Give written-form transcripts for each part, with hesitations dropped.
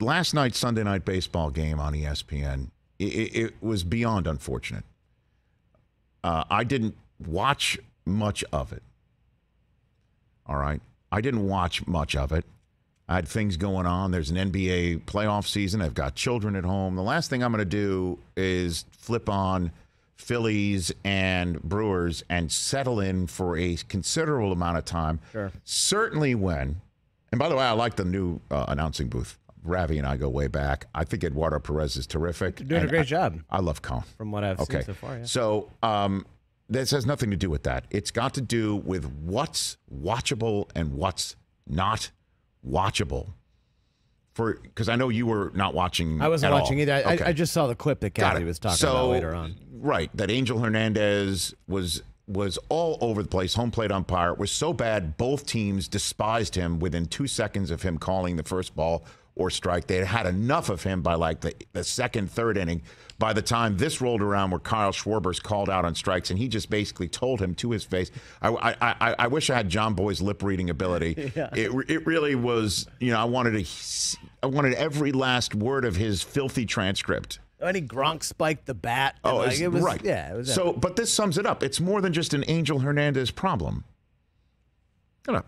last night's Sunday Night Baseball game on ESPN, it was beyond unfortunate. I didn't watch much of it. All right. I didn't watch much of it. I had things going on. There's an NBA playoff season. I've got children at home. The last thing I'm going to do is flip on Phillies and Brewers and settle in for a considerable amount of time. Sure. Certainly when, and by the way, I like the new announcing booth. Ravi and I go way back. I think Eduardo Perez is terrific. You're doing a great job. I love Colin. From what I've seen so far, yeah. So this has nothing to do with that. It's got to do with what's watchable and what's not watchable. Because I know you were not watching. I wasn't watching either. Okay. I just saw the clip that Cassie was talking about later on. Right, that Angel Hernandez was all over the place. Home plate umpire was so bad, both teams despised him within 2 seconds of him calling the first ball or strike. They had enough of him by like the second, third inning. By the time this rolled around where Kyle Schwarber's called out on strikes, and he just basically told him to his face, I wish I had John Boy's lip reading ability. Yeah. It really was, you know, I wanted every last word of his filthy transcript. And he Gronk spiked the bat. Oh, like, it was, right. Yeah, it was so, but this sums it up. It's more than just an Angel Hernandez problem. Get up.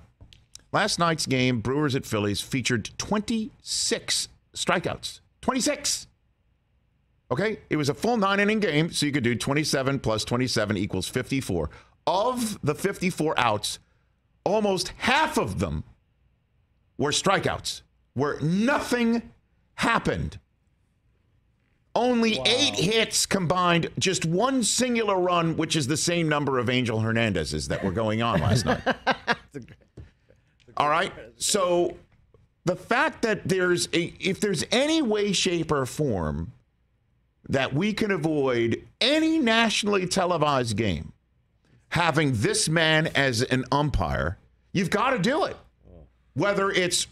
Last night's game, Brewers at Phillies, featured 26 strikeouts. 26! Okay? It was a full 9-inning game, so you could do 27 plus 27 equals 54. Of the 54 outs, almost half of them were strikeouts, where nothing happened. Only eight hits combined, just one singular run, which is the same number of Angel Hernandez's that were going on last night. All right, so the fact that there's if there's any way, shape, or form that we can avoid any nationally televised game having this man as an umpire, you've got to do it. Whether it's,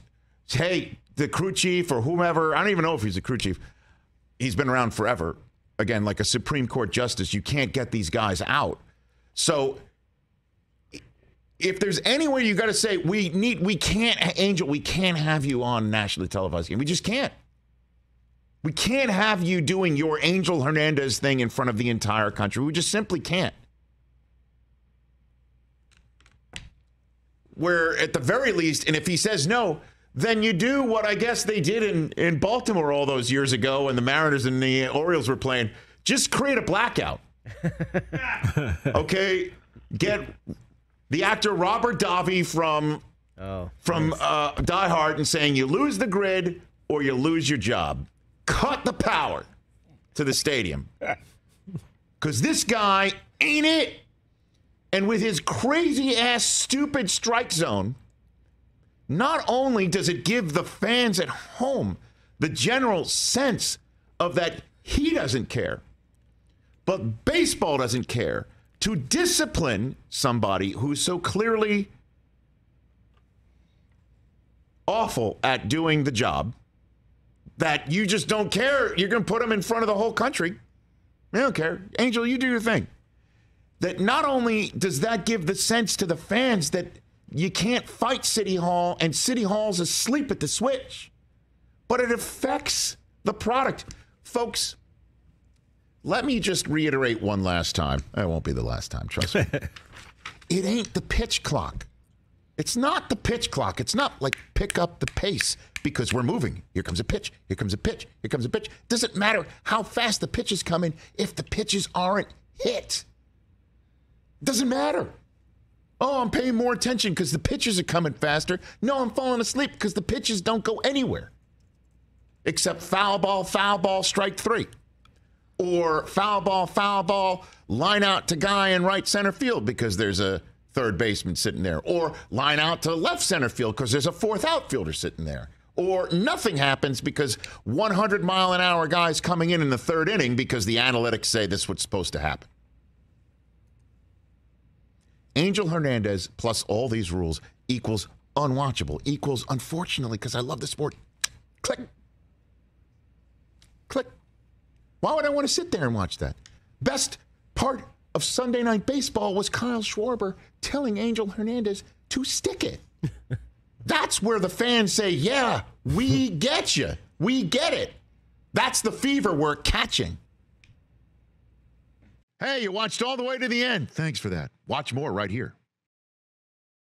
hey, the crew chief or whomever, I don't even know if he's a crew chief. He's been around forever. Again, like a Supreme Court justice, you can't get these guys out. So if there's anywhere you got to say we can't have you on nationally televised game. We just can't. We can't have you doing your Angel Hernandez thing in front of the entire country. We just simply can't. Where at the very least, and if he says no, then you do what I guess they did in Baltimore all those years ago when the Mariners and the Orioles were playing. Just create a blackout. Okay, get the actor Robert Davi from Die Hard and saying you lose the grid or you lose your job. Cut the power to the stadium. Because this guy ain't it. And with his crazy-ass stupid strike zone, not only does it give the fans at home the general sense of that he doesn't care, but baseball doesn't care. To discipline somebody who's so clearly awful at doing the job that you just don't care. You're going to put them in front of the whole country. I don't care. Angel, you do your thing. That not only does that give the sense to the fans that you can't fight City Hall and City Hall's asleep at the switch, but it affects the product. Folks, let me just reiterate one last time. It won't be the last time, trust me. It ain't the pitch clock. It's not the pitch clock. It's not like pick up the pace because we're moving. Here comes a pitch. Here comes a pitch. Here comes a pitch. Doesn't matter how fast the pitches come in if the pitches aren't hit. Doesn't matter. Oh, I'm paying more attention because the pitches are coming faster. No, I'm falling asleep because the pitches don't go anywhere except foul ball, strike three. Or foul ball, line out to guy in right center field because there's a third baseman sitting there. Or line out to left center field because there's a fourth outfielder sitting there. Or nothing happens because 100-mile-an-hour guy's coming in the third inning because the analytics say this is what's supposed to happen. Angel Hernandez plus all these rules equals unwatchable, equals unfortunately, because I love the sport. Click. Click. Why would I want to sit there and watch that? Best part of Sunday Night Baseball was Kyle Schwarber telling Angel Hernandez to stick it. That's where the fans say, yeah, we get you. We get it. That's the fever we're catching. Hey, you watched all the way to the end. Thanks for that. Watch more right here.